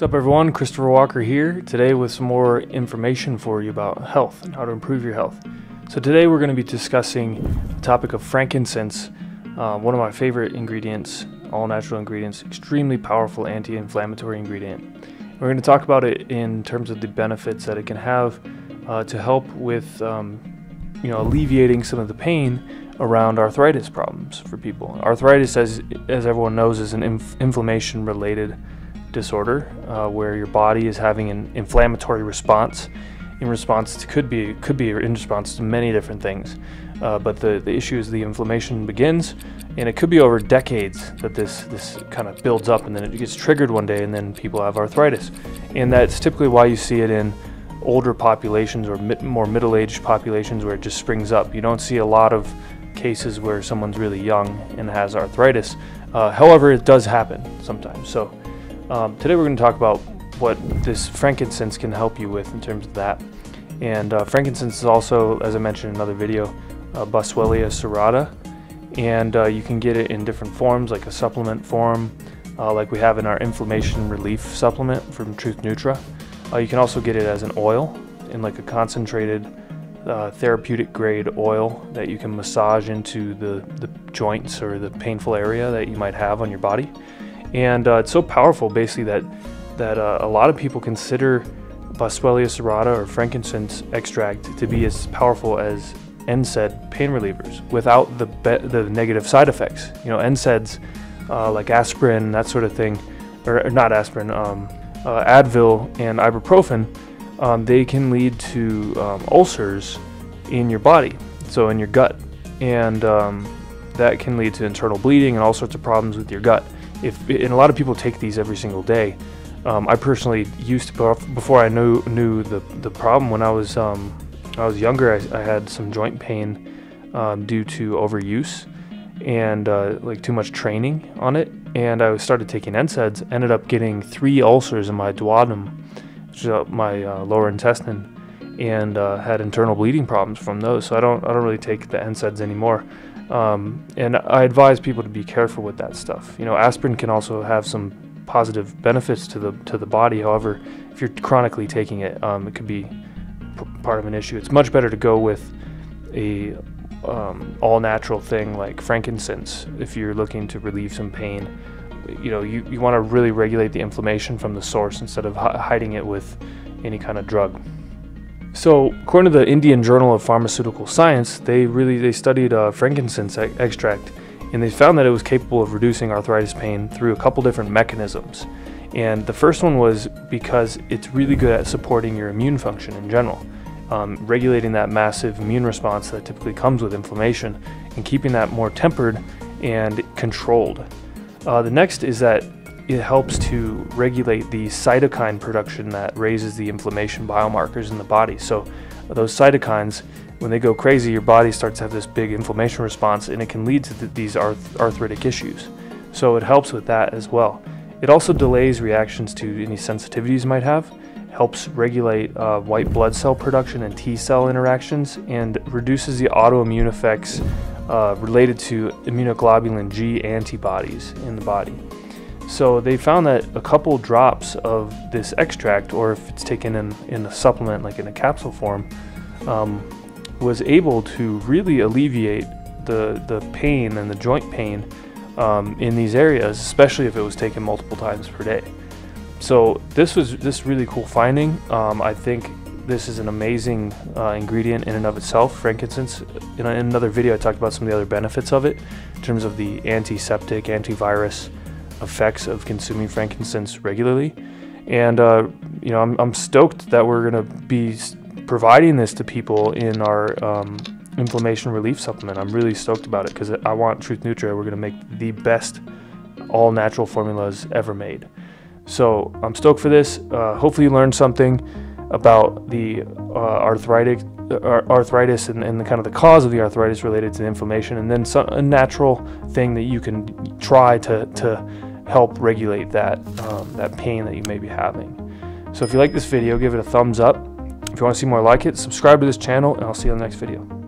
What's up, everyone? Christopher Walker here, today with some more information for you about health and how to improve your health. So today we're going to be discussing the topic of frankincense, one of my favorite ingredients, all natural ingredients, extremely powerful anti-inflammatory ingredient. We're going to talk about it in terms of the benefits that it can have to help with alleviating some of the pain around arthritis problems for people. Arthritis, as everyone knows, is an inflammation-related disorder where your body is having an inflammatory response in response to many different things, but the issue is the inflammation begins, and it could be over decades that this kind of builds up, and then it gets triggered one day, and then people have arthritis. And that's typically why you see it in older populations or more middle-aged populations, where it just springs up. You don't see a lot of cases where someone's really young and has arthritis. However, it does happen sometimes. So today we're going to talk about what this frankincense can help you with in terms of that. And frankincense is also, as I mentioned in another video, Boswellia serrata, and you can get it in different forms, like a supplement form, like we have in our inflammation relief supplement from Truth Nutra. You can also get it as an oil, in like a concentrated therapeutic grade oil that you can massage into the joints or the painful area that you might have on your body. And it's so powerful, basically, that a lot of people consider Boswellia serrata or frankincense extract to be as powerful as NSAID pain relievers without the negative side effects. You know, NSAIDs like aspirin, that sort of thing, or not aspirin, Advil and ibuprofen, they can lead to ulcers in your body, so in your gut, and that can lead to internal bleeding and all sorts of problems with your gut. And a lot of people take these every single day. I personally used to, before I knew the problem, when I was younger, I had some joint pain due to overuse and like too much training on it. And I started taking NSAIDs, ended up getting 3 ulcers in my duodenum, which is my lower intestine, and had internal bleeding problems from those. So I don't really take the NSAIDs anymore. And I advise people to be careful with that stuff. You know, aspirin can also have some positive benefits to the body. However, if you're chronically taking it, it could be part of an issue. It's much better to go with a all-natural thing like frankincense if you're looking to relieve some pain. You know, you want to really regulate the inflammation from the source instead of hiding it with any kind of drug. So, according to the Indian Journal of Pharmaceutical Science, they studied frankincense extract, and they found that it was capable of reducing arthritis pain through a couple different mechanisms. And the first one was because it's really good at supporting your immune function in general, regulating that massive immune response that typically comes with inflammation, and keeping that more tempered and controlled. The next is that it helps to regulate the cytokine production that raises the inflammation biomarkers in the body. So those cytokines, when they go crazy, your body starts to have this big inflammation response, and it can lead to these arthritic issues. So it helps with that as well. It also delays reactions to any sensitivities you might have, helps regulate white blood cell production and T cell interactions, and reduces the autoimmune effects related to immunoglobulin G antibodies in the body. So they found that a couple drops of this extract, or if it's taken in a supplement, like in a capsule form, was able to really alleviate the pain and the joint pain in these areas, especially if it was taken multiple times per day. So this really cool finding. I think this is an amazing ingredient in and of itself, frankincense. In another video, I talked about some of the other benefits of it in terms of the antiseptic, antivirus effects of consuming frankincense regularly. And you know, I'm stoked that we're going to be providing this to people in our inflammation relief supplement. I'm really stoked about it because I want Truth Nutra. We're going to make the best all natural formulas ever made. So I'm stoked for this. Hopefully you learned something about the arthritis and the kind of the cause of the arthritis related to inflammation, and then a natural thing that you can try to help regulate that pain that you may be having. So if you like this video, give it a thumbs up. If you want to see more like it, subscribe to this channel, and I'll see you in the next video.